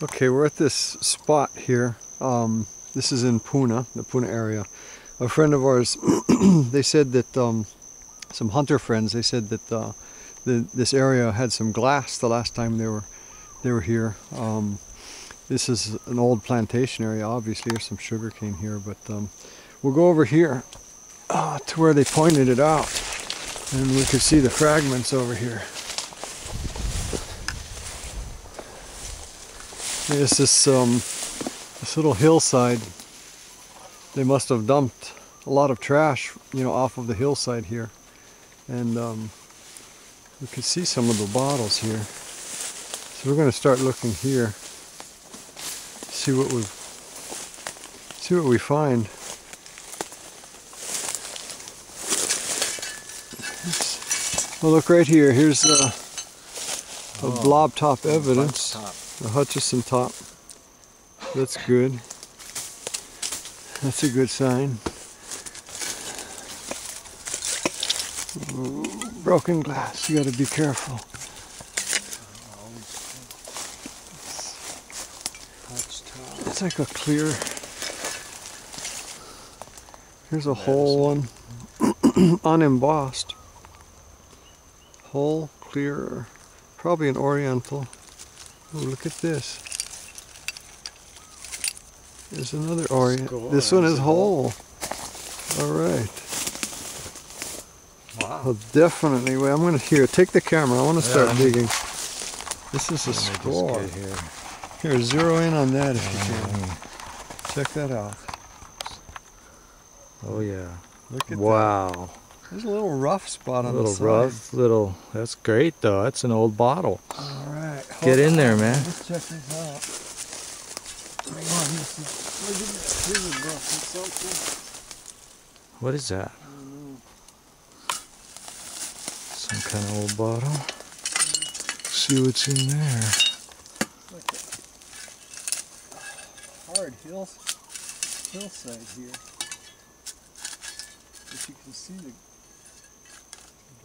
Okay, we're at this spot here. This is in Puna, the Puna area. A friend of ours, they said that some hunter friends, they said that this area had some glass the last time they were here. This is an old plantation area, obviously. There's some sugarcane here, but we'll go over here to where they pointed it out, and we could see the fragments over here. There's this little hillside. They must have dumped a lot of trash, you know, off of the hillside here, and we could see some of the bottles here. So we're going to start looking here, see what we find. Well, look right here. Here's a blob top evidence. The Hutchinson top. That's good. That's a good sign. Broken glass. You got to be careful. It's like a clear. Here's a whole one, unembossed. Whole clear. Probably an oriental. Oh, look at this. There's another orient. This one is whole. Alright. Wow. Well, definitely. Well, I'm going to take the camera. I want to start digging. This is a score. Here, zero in on that if you can. Check that out. Oh, yeah. Look at that. Wow. There's a little rough spot on the side. Little rough. That's great, though. That's an old bottle. All right. Get in there, man. Let's check this out. Hang on. What is that? Some kind of old bottle. See what's in there. Hard hillside here. If you can see the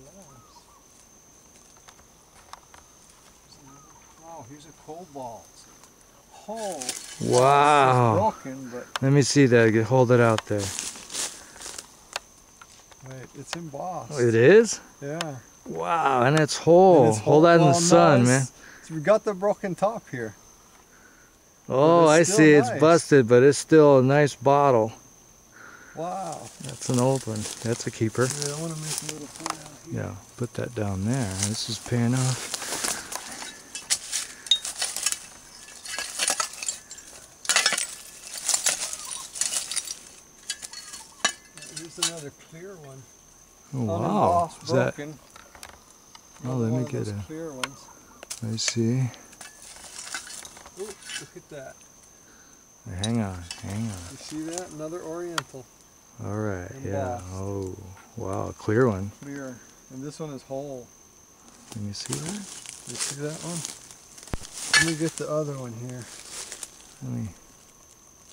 glass. Oh, here's a cobalt. Oh, wow. Broken, but let me see that. Hold it out there. Wait, it's embossed. Oh, it is? Yeah. Wow, and it's whole. Hold that in the sun, man. So we got the broken top here. Oh, I see. Nice. It's busted, but it's still a nice bottle. Wow. That's an old one. That's a keeper. Yeah, I want to make a little pun out here. Yeah, put that down there. This is paying off. Here's another clear one. Oh, wow. Is that... Oh, let me get it. I see. Ooh, look at that. Hang on, hang on. You see that? Another oriental. All right, yeah. Oh, wow, a clear one. Clear, and this one is whole. Can you see that? You see that one? Let me get the other one here. Let me.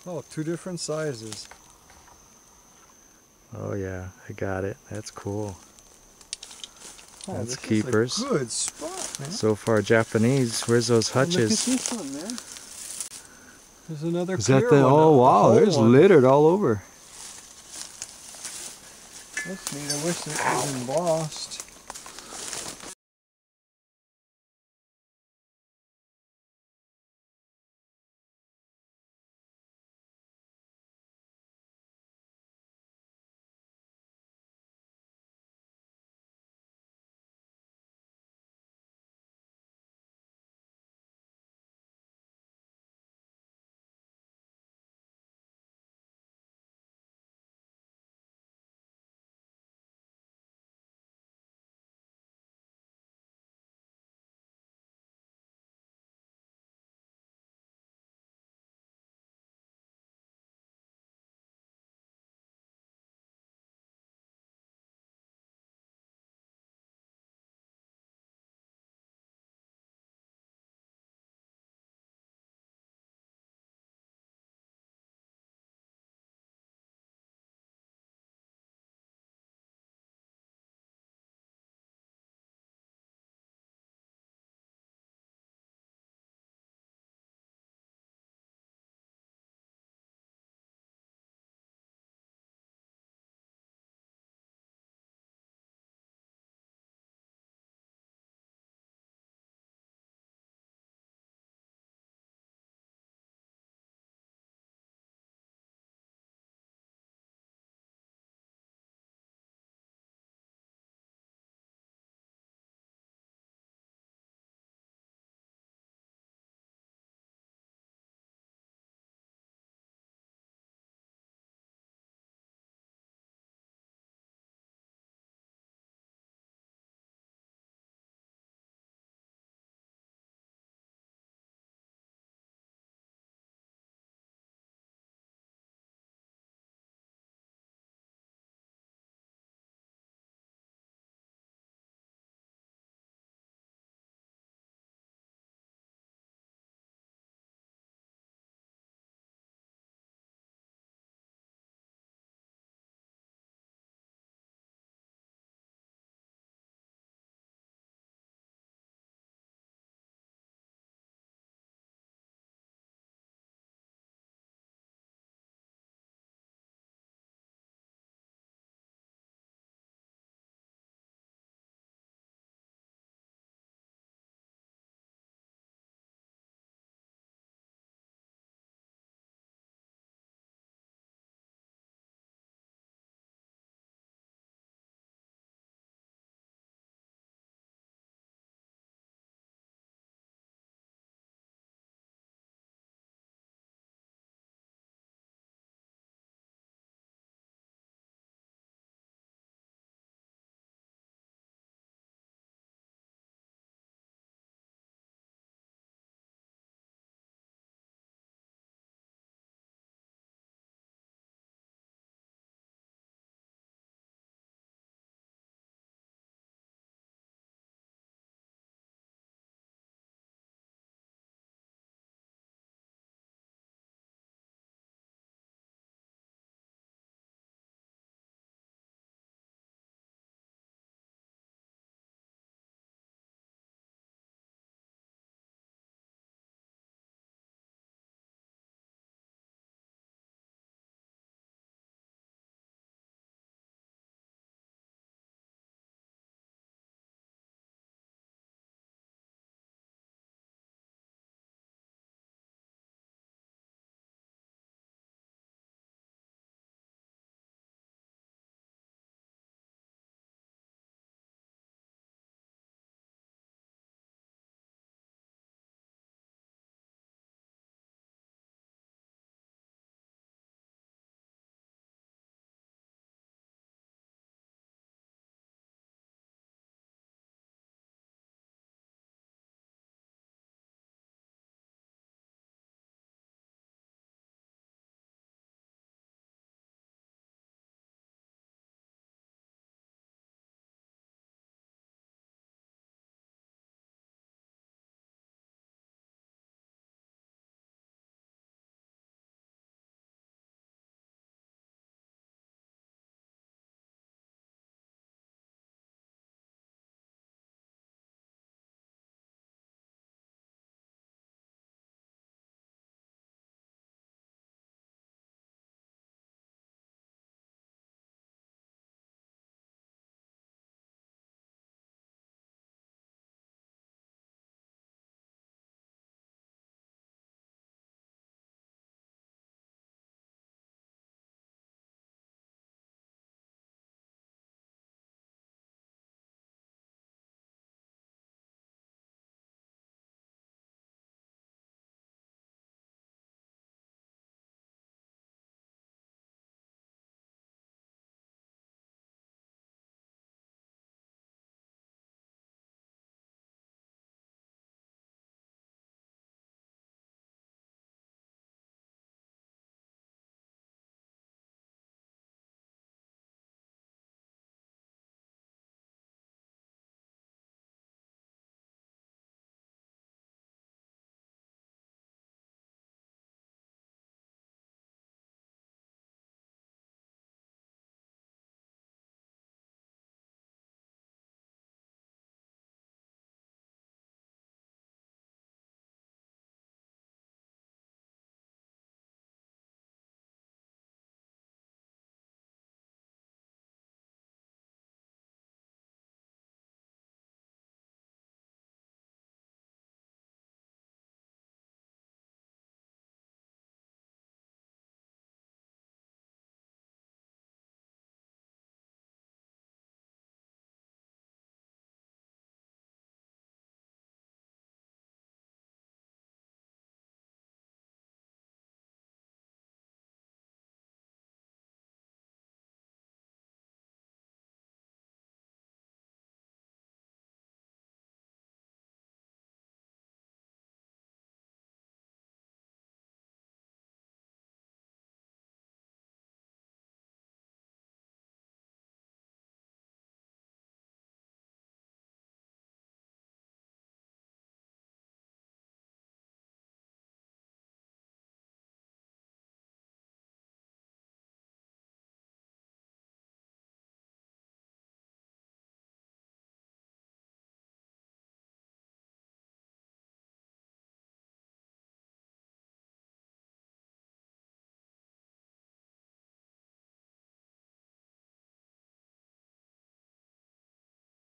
Oh, two different sizes. Oh yeah, I got it. That's cool. Oh, that's keepers. Is a good spot, man. So far, Japanese. Where's those hutches? Look at this one, man. There's another clear one. Oh wow, there's littered all over. That's neat. I wish it was embossed.